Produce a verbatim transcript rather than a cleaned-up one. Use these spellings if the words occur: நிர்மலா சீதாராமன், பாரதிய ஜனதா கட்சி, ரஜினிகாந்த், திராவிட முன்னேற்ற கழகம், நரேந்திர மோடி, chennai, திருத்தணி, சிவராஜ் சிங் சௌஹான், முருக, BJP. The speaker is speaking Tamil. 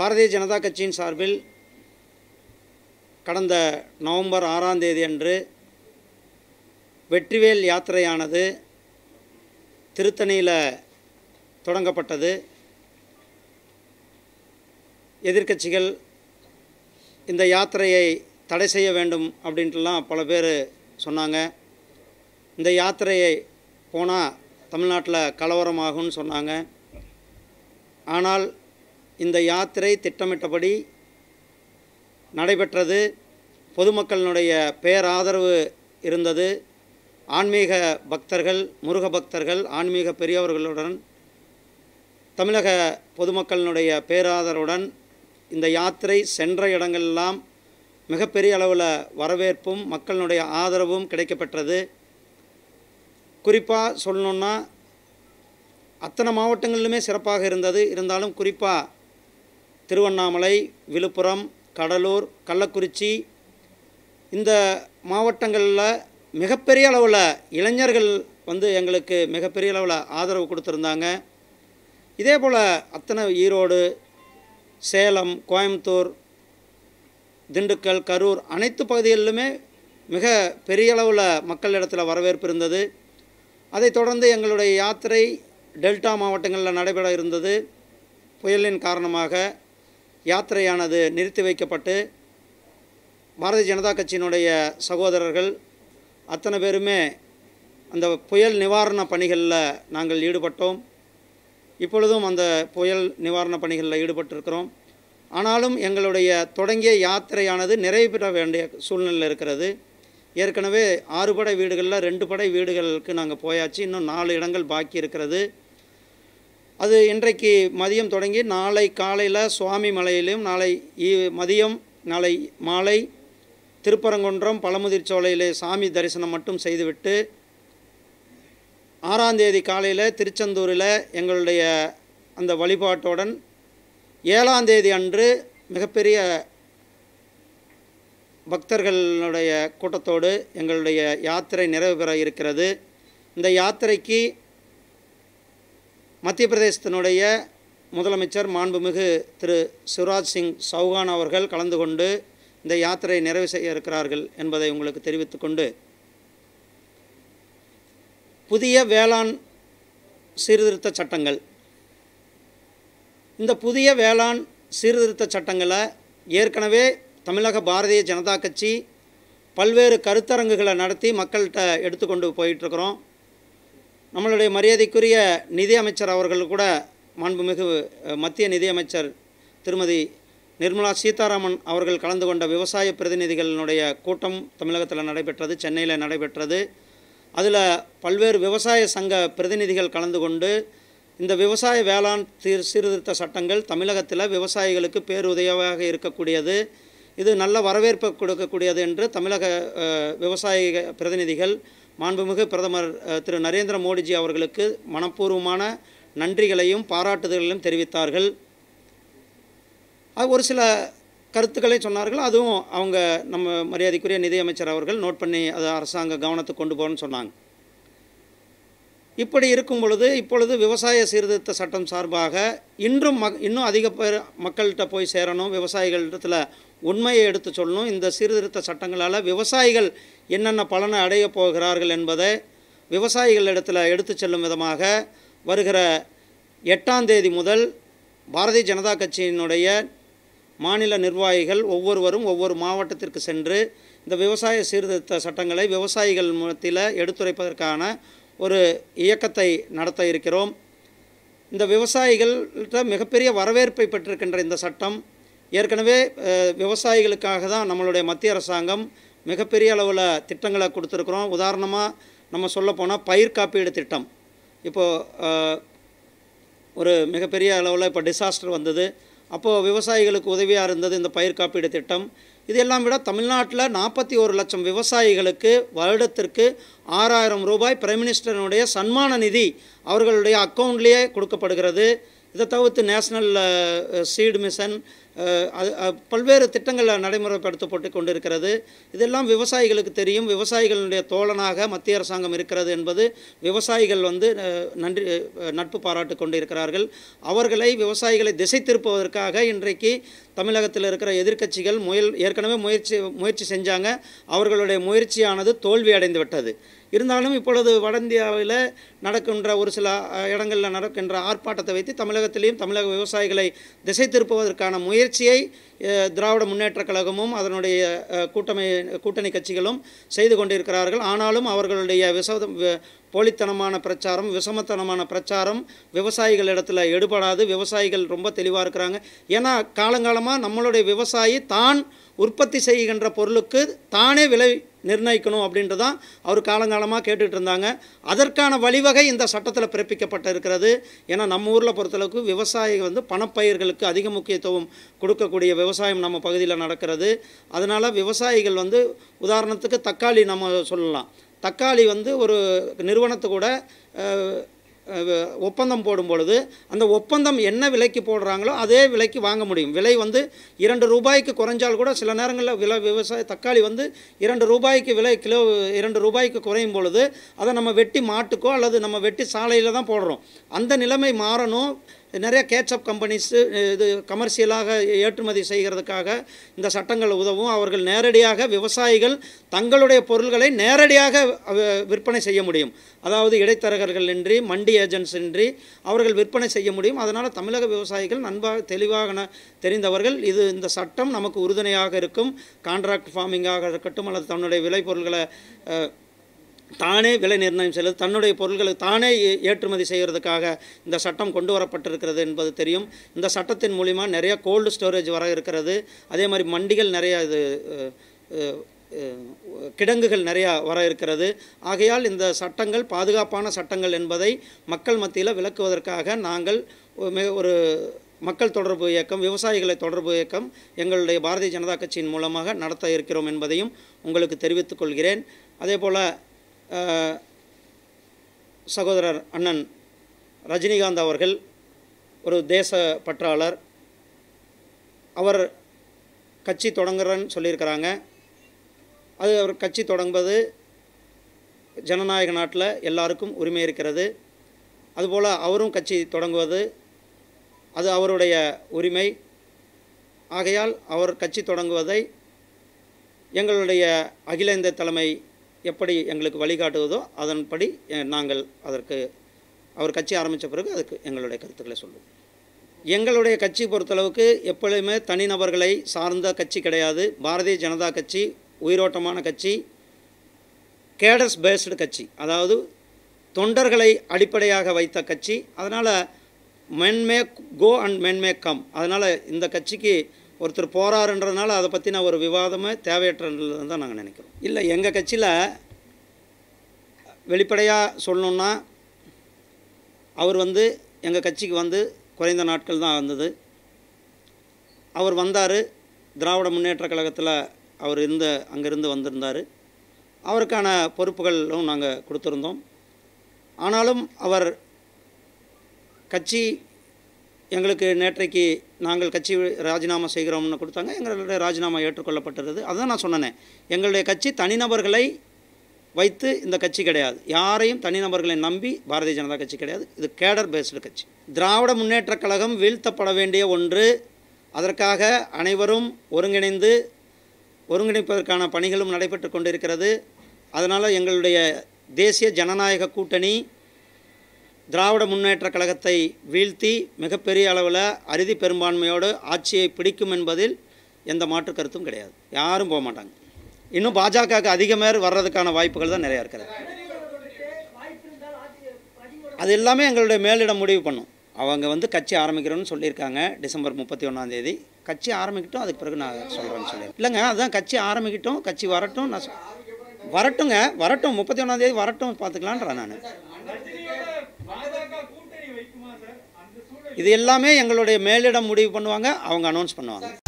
பாரதீ ஜனதா கட்சியின் சார்பில் கடந்த நவம்பர் ஆறாம் தேதி அன்று வெற்றிவேல் யாத்திரையானது திருத்தணியில் தொடங்கப்பட்டது. எதிர்க்கட்சிகள் இந்த யாத்திரையை தடை செய்ய வேண்டும் அப்படின்ட்டுலாம் பல பேர் சொன்னாங்க. இந்த யாத்திரையை போனால் தமிழ்நாட்டில் கலவரமாகும்னு சொன்னாங்க. ஆனால் இந்த யாத்திரை திட்டமிட்டபடி நடைபெற்றது. பொதுமக்களினுடைய பேராதரவு இருந்தது. ஆன்மீக பக்தர்கள், முருக பக்தர்கள், ஆன்மீக பெரியவர்களுடன் தமிழக பொதுமக்களினுடைய பேராதரவுடன் இந்த யாத்திரை சென்ற இடங்களெல்லாம் மிகப்பெரிய அளவில் வரவேற்பும் மக்களினுடைய ஆதரவும் கிடைக்கப்பெற்றது. குறிப்பாக சொல்லணுன்னா அத்தனை மாவட்டங்களிலுமே சிறப்பாக இருந்தது. இருந்தாலும் குறிப்பாக திருவண்ணாமலை, விழுப்புரம், கடலூர், கள்ளக்குறிச்சி இந்த மாவட்டங்களில் மிகப்பெரிய அளவில் இளைஞர்கள் வந்து எங்களுக்கு மிகப்பெரிய அளவில் ஆதரவு கொடுத்துருந்தாங்க. இதே போல் அத்தனை ஈரோடு, சேலம், கோயம்பத்தூர், திண்டுக்கல், கரூர் அனைத்து பகுதிகளிலுமே மிக பெரிய அளவில் மக்களிடத்தில் வரவேற்பு இருந்தது. அதைத் தொடர்ந்து எங்களுடைய யாத்திரை டெல்டா மாவட்டங்களில் நடைபெற இருந்தது. புயலின் காரணமாக யாத்திரையானது நிறுத்தி வைக்கப்பட்டு பாரதிய ஜனதா கட்சியினுடைய சகோதரர்கள் அத்தனை பேருமே அந்த புயல் நிவாரண பணிகளில் நாங்கள் ஈடுபட்டோம். இப்பொழுதும் அந்த புயல் நிவாரண பணிகளில் ஈடுபட்டிருக்கிறோம். ஆனாலும் எங்களுடைய தொடங்கிய யாத்திரையானது நிறைவு பெற வேண்டிய சூழ்நிலை இருக்கிறது. ஏற்கனவே ஆறு படை வீடுகளில் ரெண்டு படை வீடுகளுக்கு நாங்கள் போயாச்சு. இன்னும் நாலு இடங்கள் பாக்கி இருக்கிறது. அது இன்றைக்கு மதியம் தொடங்கி நாளை காலையில் சுவாமி மலையிலும், நாளை மதியம், நாளை மாலை திருப்பரங்குன்றம் பழமுதிர்ச்சோலையிலே சாமி தரிசனம் மட்டும் செய்துவிட்டு ஆறாம் தேதி காலையில் திருச்செந்தூரில் எங்களுடைய அந்த வழிபாட்டுடன் ஏழாம் தேதி அன்று மிகப்பெரிய பக்தர்களுடைய கூட்டத்தோடு எங்களுடைய யாத்திரை நிறைவு பெற இருக்கிறது. இந்த யாத்திரைக்கு மத்திய பிரதேசத்தினுடைய முதலமைச்சர் மாண்புமிகு திரு சிவராஜ் சிங் சௌஹான் அவர்கள் கலந்து கொண்டு இந்த யாத்திரை நிறைவு செய்ய இருக்கிறார்கள் என்பதை உங்களுக்கு தெரிவித்து கொண்டு, புதிய வேளாண் சீர்திருத்த சட்டங்கள், இந்த புதிய வேளாண் சீர்திருத்த சட்டங்களை ஏற்கனவே தமிழக பாரதிய ஜனதா கட்சி பல்வேறு கருத்தரங்குகளை நடத்தி மக்கள்கிட்ட எடுத்துக்கொண்டு போயிட்டுருக்கிறோம். நம்மளுடைய மரியாதைக்குரிய நிதி அமைச்சர் அவர்கள் கூட, மாண்புமிகு மத்திய நிதியமைச்சர் திருமதி நிர்மலா சீதாராமன் அவர்கள் கலந்து கொண்ட விவசாய பிரதிநிதிகளினுடைய கூட்டம் தமிழகத்தில் நடைபெற்றது, சென்னையில் நடைபெற்றது. அதில் பல்வேறு விவசாய சங்க பிரதிநிதிகள் கலந்து கொண்டு இந்த விவசாய வேளாண் சீர்திருத்த சட்டங்கள் தமிழகத்தில் விவசாயிகளுக்கு பேருதவியாக இருக்கக்கூடியது, இது நல்ல வரவேற்பை கொடுக்கக்கூடியது என்று தமிழக விவசாய பிரதிநிதிகள் மாண்புமிகு பிரதமர் திரு நரேந்திர மோடிஜி அவர்களுக்கு மனப்பூர்வமான நன்றிகளையும் பாராட்டுதல்களையும் தெரிவித்தார்கள். அது ஒரு சில கருத்துக்களை சொன்னார்கள். அதுவும் அவங்க நம்ம மரியாதைக்குரிய நிதியமைச்சர் அவர்கள் நோட் பண்ணி அதை அரசாங்க கவனத்துக்கு கொண்டு போகணும்னு சொன்னாங்க. இப்படி இருக்கும் பொழுது இப்பொழுது விவசாய சீர்திருத்த சட்டம் சார்பாக இன்றும் மக் இன்னும் அதிக பேர் மக்கள்கிட்ட போய் சேரணும், விவசாயிகளிடத்தில் உண்மையை எடுத்து சொல்லணும். இந்த சீர்திருத்த சட்டங்களால் விவசாயிகள் என்னென்ன பலனை அடையப் போகிறார்கள் என்பதை விவசாயிகளிடத்தில் எடுத்து செல்லும் விதமாக வருகிற எட்டாம் தேதி முதல் பாரதிய ஜனதா கட்சியினுடைய மாநில நிர்வாகிகள் ஒவ்வொருவரும் ஒவ்வொரு மாவட்டத்திற்கு சென்று இந்த விவசாய சீர்திருத்த சட்டங்களை விவசாயிகள் மத்தியில் எடுத்துரைப்பதற்கான ஒரு இயக்கத்தை நடத்த இருக்கிறோம். இந்த விவசாயிகள்கிட்ட மிகப்பெரிய வரவேற்பை பெற்றிருக்கின்ற இந்த சட்டம் ஏற்கனவே விவசாயிகளுக்காக தான் நம்மளுடைய மத்திய அரசாங்கம் மிகப்பெரிய அளவில் திட்டங்களை கொடுத்துருக்குறோம். உதாரணமாக நம்ம சொல்ல போனால் பயிர் காப்பீடு திட்டம். இப்போது ஒரு மிகப்பெரிய அளவில் இப்போ டிசாஸ்டர் வந்தது, அப்போது விவசாயிகளுக்கு உதவியாக இருந்தது இந்த பயிர் காப்பீடு திட்டம். இதெல்லாம் விட தமிழ்நாட்டில் நாற்பத்தி ஒரு லட்சம் விவசாயிகளுக்கு வருடத்திற்கு ஆறாயிரம் ரூபாய் பிரைம் மினிஸ்டரினுடைய சன்மான நிதி அவர்களுடைய அக்கௌண்ட்லேயே கொடுக்கப்படுகிறது. இதை தவிர்த்து நேஷனல் சீட் மிஷன் பல்வேறு திட்டங்கள் நடைமுறைப்படுத்தப்பட்டு கொண்டிருக்கிறது. இதெல்லாம் விவசாயிகளுக்கு தெரியும். விவசாயிகளுடைய தோழனாக மத்திய அரசாங்கம் இருக்கிறது என்பது விவசாயிகள் வந்து நன்றி நட்பு பாராட்டு கொண்டிருக்கிறார்கள். அவர்களை விவசாயிகளை திசை திருப்புவதற்காக இன்றைக்கு தமிழகத்தில் இருக்கிற எதிர்க்கட்சிகள் முயல் ஏற்கனவே முயற்சி முயற்சி செஞ்சாங்க. அவர்களுடைய முயற்சியானது தோல்வி அடைந்து விட்டது. இருந்தாலும் இப்பொழுது வட இந்தியாவில் நடக்கின்ற ஒரு சில இடங்களில் நடக்கின்ற ஆர்ப்பாட்டத்தை வைத்து தமிழகத்திலையும் தமிழக விவசாயிகளை திசை திருப்புவதற்கான முயற்சியை திராவிட முன்னேற்ற கழகமும் அதனுடைய கூட்டமை கூட்டணி கட்சிகளும் செய்து கொண்டிருக்கிறார்கள். ஆனாலும் அவர்களுடைய விசோதம் போலித்தனமான பிரச்சாரம், விஷமத்தனமான பிரச்சாரம் விவசாயிகள் இடத்துல எடுபடாது. விவசாயிகள் ரொம்ப தெளிவாக இருக்கிறாங்க. ஏன்னா காலங்காலமாக நம்மளுடைய விவசாயி தான் உற்பத்தி செய்கின்ற பொருளுக்கு தானே விலை நிர்ணயிக்கணும் அப்படின்றதான் அவர் காலங்காலமாக கேட்டுகிட்டு இருந்தாங்க. அதற்கான வழிவகை இந்த சட்டத்தில் பிறப்பிக்கப்பட்டிருக்கிறது. ஏன்னா நம்ம ஊரில் பொறுத்தளவுக்கு விவசாயிகள் வந்து பணப்பயிர்களுக்கு அதிக முக்கியத்துவம் கொடுக்கக்கூடிய விவசாயம் நம்ம பகுதியில் நடக்கிறது. அதனால் விவசாயிகள் வந்து உதாரணத்துக்கு தக்காளி நம்ம சொல்லலாம். தக்காளி வந்து ஒரு நிறுவனத்து கூட ஒப்பந்தம் போடும் பொழுது அந்த ஒப்பந்தம் என்ன விலைக்கு போடுறாங்களோ அதே விலைக்கு வாங்க முடியும். விலை வந்து இரண்டு ரூபாய்க்கு குறைஞ்சால் கூட சில நேரங்களில் விலை விவசாய தக்காளி வந்து இரண்டு ரூபாய்க்கு விலை கிலோ இரண்டு ரூபாய்க்கு குறையும் பொழுது அதை நம்ம வெட்டி மாட்டுக்கோ அல்லது நம்ம வெட்டி சாலையில் தான் போடுறோம். அந்த நிலைமை மாறணும். நிறைய கேட்சப் கம்பெனிஸு இது கமர்ஷியலாக ஏற்றுமதி செய்கிறதுக்காக இந்த சட்டங்கள் உதவும். அவர்கள் நேரடியாக விவசாயிகள் தங்களுடைய பொருள்களை நேரடியாக விற்பனை செய்ய முடியும். அதாவது இடைத்தரகர்கள் இன்றி மண்டி ஏஜென்ட்ஸ் இன்றி அவர்கள் விற்பனை செய்ய முடியும். அதனால் தமிழக விவசாயிகள் நன்பாக தெளிவாக தெரிந்தவர்கள். இது இந்த சட்டம் நமக்கு உறுதுணையாக இருக்கும். கான்ட்ராக்ட் ஃபார்மிங்காக இருக்கட்டும் அல்லது தன்னுடைய விளைபொருள்களை தானே விலை நிர்ணயம் செய்வது, தன்னுடைய பொருட்களை தானே ஏற்றுமதி செய்கிறதுக்காக இந்த சட்டம் கொண்டு வரப்பட்டிருக்கிறது என்பது தெரியும். இந்த சட்டத்தின் மூலிமா நிறைய கோல்டு ஸ்டோரேஜ் வர இருக்கிறது. அதே மாதிரி மண்டிகள் நிறைய இது கிடங்குகள் நிறையா வர இருக்கிறது. ஆகையால் இந்த சட்டங்கள் பாதுகாப்பான சட்டங்கள் என்பதை மக்கள் மத்தியில் விளக்குவதற்காக நாங்கள் ஒரு மக்கள் தொடர்பு இயக்கம், விவசாயிகளை தொடர்பு இயக்கம் எங்களுடைய பாரதிய ஜனதா கட்சியின் மூலமாக நடத்த இருக்கிறோம் என்பதையும் உங்களுக்கு தெரிவித்துக் கொள்கிறேன். அதே போல் சகோதரர் அண்ணன் ரஜினிகாந்த் அவர்கள் ஒரு தேச பற்றாளர். அவர் கட்சி தொடங்குறேன்னு சொல்லியிருக்கிறாங்க. அது அவர் கட்சி தொடங்குவது ஜனநாயக நாட்டில் எல்லாருக்கும் உரிமை இருக்கிறது. அதுபோல் அவரும் கட்சி தொடங்குவது அது அவருடைய உரிமை. ஆகையால் அவர் கட்சி தொடங்குவதை எங்களுடைய அகில இந்திய தலைமை எப்படி எங்களுக்கு வழிகாட்டுவதோ அதன்படி நாங்கள் அதற்கு அவர் கட்சி ஆரம்பித்த பிறகு அதுக்கு எங்களுடைய கருத்துக்களை சொல்லுவோம். எங்களுடைய கட்சி பொறுத்தளவுக்கு எப்பொழுதுமே தனிநபர்களை சார்ந்த கட்சி கிடையாது. பாரதிய ஜனதா கட்சி உயிரோட்டமான கட்சி, கேடர்ஸ் பேஸ்டு கட்சி, அதாவது தொண்டர்களை அடிப்படையாக வைத்த கட்சி. அதனால் men may go and men may come. அதனால் இந்த கட்சிக்கு ஒருத்தர் போறாருன்றதுனால அதை பற்றின ஒரு விவாதமே தேவையற்றதுன்னு தான் நாங்கள் நினைக்கிறோம். இல்லை, எங்கள் கட்சியில் வெளிப்படையாக சொல்லணுன்னா அவர் வந்து எங்கள் கட்சிக்கு வந்து குறைந்த நாட்கள் தான் வந்தது. அவர் வந்தார், திராவிட முன்னேற்ற கழகத்தில் அவர் இருந்த அங்கேருந்து வந்திருந்தார். அவருக்கான பொறுப்புகளும் நாங்கள் கொடுத்துருந்தோம். ஆனாலும் அவர் கட்சி எங்களுக்கு நேற்றைக்கு நாங்கள் கட்சி ராஜினாமா செய்கிறோம்னு கொடுத்தாங்க. எங்களுடைய ராஜினாமா ஏற்றுக்கொள்ளப்பட்டிருது. அதுதான் நான் சொன்னேன், எங்களுடைய கட்சி தனிநபர்களை வைத்து இந்த கட்சி கிடையாது. யாரையும் தனிநபர்களை நம்பி பாரதிய ஜனதா கட்சி கிடையாது. இது கேடர் பேஸ்டு கட்சி. திராவிட முன்னேற்ற கழகம் வீழ்த்தப்பட வேண்டிய ஒன்று. அதற்காக அனைவரும் ஒருங்கிணைந்து ஒருங்கிணைப்பதற்கான பணிகளும் நடைபெற்று கொண்டிருக்கிறது. அதனால் எங்களுடைய தேசிய ஜனநாயக கூட்டணி திராவிட முன்னேற்ற கழகத்தை வீழ்த்தி மிகப்பெரிய அளவில் அறுதி பெரும்பான்மையோடு ஆட்சியை பிடிக்கும் என்பதில் எந்த மாற்று கருத்தும் கிடையாது. யாரும் போக மாட்டாங்க. இன்னும் பாஜகவுக்கு அதிக பேர் வர்றதுக்கான வாய்ப்புகள் தான் நிறையா இருக்கிறது. அது எல்லாமே எங்களுடைய மேலிடம் முடிவு பண்ணும். அவங்க வந்து கட்சி ஆரம்பிக்கிறோன்னு சொல்லியிருக்காங்க. டிசம்பர் முப்பத்தி ஒன்றாம் தேதி கட்சி ஆரம்பிக்கிட்டோம். அதுக்கு பிறகு நான் சொல்கிறேன்னு சொல்லி இல்லைங்க, அதுதான் கட்சி ஆரம்பிக்கிட்டோம், கட்சி வரட்டும். நான் வரட்டுங்க, வரட்டும், முப்பத்தி ஒன்றாம் தேதி வரட்டும், பார்த்துக்கலான்ற நான். இது எல்லாமே எங்களுடைய மேலிடம் முடிவு பண்ணுவாங்க, அவங்க அனௌன்ஸ் பண்ணுவாங்க.